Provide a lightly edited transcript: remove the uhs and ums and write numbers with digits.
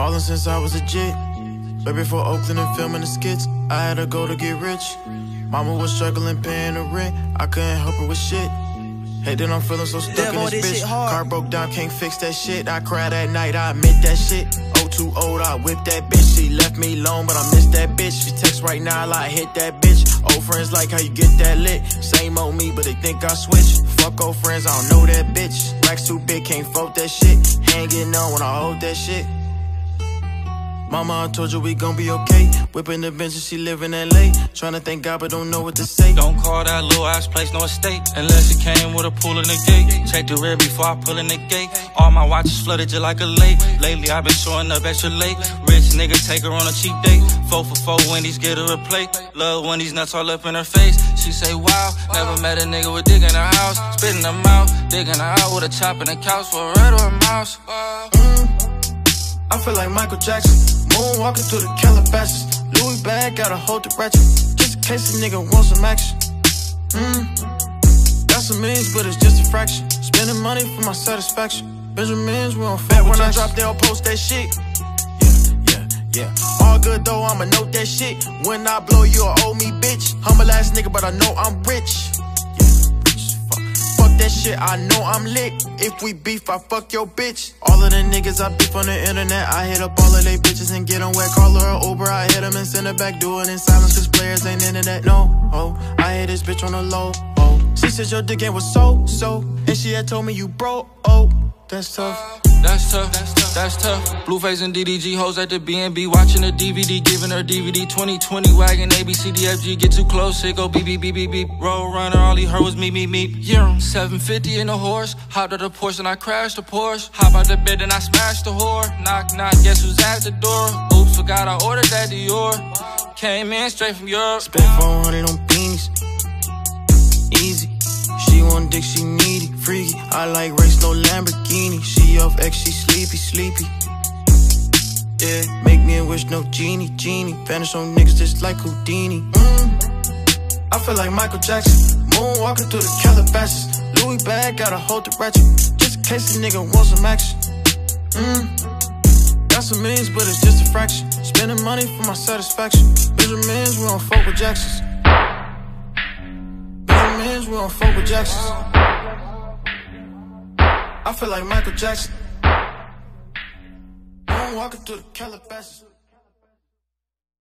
Ballin' since I was a jit. Way before Oakland and filming the skits, I had a goal to get rich. Mama was struggling paying the rent, I couldn't help her with shit. Hey, then I'm feeling so stuck in this bitch. Car broke down, can't fix that shit. I cried at night, I admit that shit. Oh, too old, I whipped that bitch. She left me alone, but I miss that bitch. She texts right now, I like, hit that bitch. Old friends like how you get that lit. Same old me, but they think I switched. Fuck old friends, I don't know that bitch. Racks too big, can't fold that shit. Hanging on when I hold that shit. Mama, I told you we gon' be okay. Whipping the bench and she live in LA. Tryna thank God but don't know what to say. Don't call that little ass place no estate, unless it came with a pool in the gate. Check the rear before I pull in the gate. All my watches flooded just like a lake. Lately I been showing up extra late. Rich nigga take her on a cheap date. 4 for 4 Wendy's, get her a plate. Love when these nuts all up in her face. She say wow, never met a nigga with dick in her house. Spitting her mouth, digging her out with a chop in the couch for a red or a mouse. I feel like Michael Jackson. Moonwalking through the Calabasas. Louis bag, gotta hold the ratchet, just in case a nigga wants some action. Got some means, but it's just a fraction. Spending money for my satisfaction. Benjamins, we don't fuck with Jackson. When I drop, they'll post that shit. Yeah. All good though, I'ma note that shit. When I blow, you'll owe me, bitch. Humble ass nigga, but I know I'm rich. That shit, I know I'm lit. If we beef, I fuck your bitch. All of the niggas I beef on the internet, I hit up all of they bitches and get them wet. Call her an Uber, I hit them and send her back. Do it in silence, cause players ain't into that, no. Oh, I hit this bitch on the low. Oh, she said your dick game was so, and she had told me you broke. Oh, that's tough. That's tough, that's tough, that's tough. Blueface and DDG hoes at the BNB, watching the DVD, giving her DVD. 2020 wagon, ABCDFG, get too close, it go beep, beep, beep, beep, beep. Road runner, all he heard was me, me, me. Yeah, 750 in a horse, hopped out the Porsche and I crashed the Porsche. Hop out the bed and I smashed the whore. Knock, knock, guess who's at the door? Oops, forgot I ordered that Dior. Came in straight from Europe. Spent 400 on beanies, easy. She want dick, she needy, freaky. I like race, no Lamborghini. She off X, she sleepy, sleepy. Yeah, make me a wish, no genie. Vanish on niggas just like Houdini. I feel like Michael Jackson. Moonwalking through the Calabasas. Louis bag, gotta hold the ratchet, just in case a nigga wants some action. Got some means, but it's just a fraction. Spending money for my satisfaction. Benjamins, we don't fuck with Jacksons. We don't fuck with Jacksons. I feel like Michael Jackson. I'm walking through the Calabasas.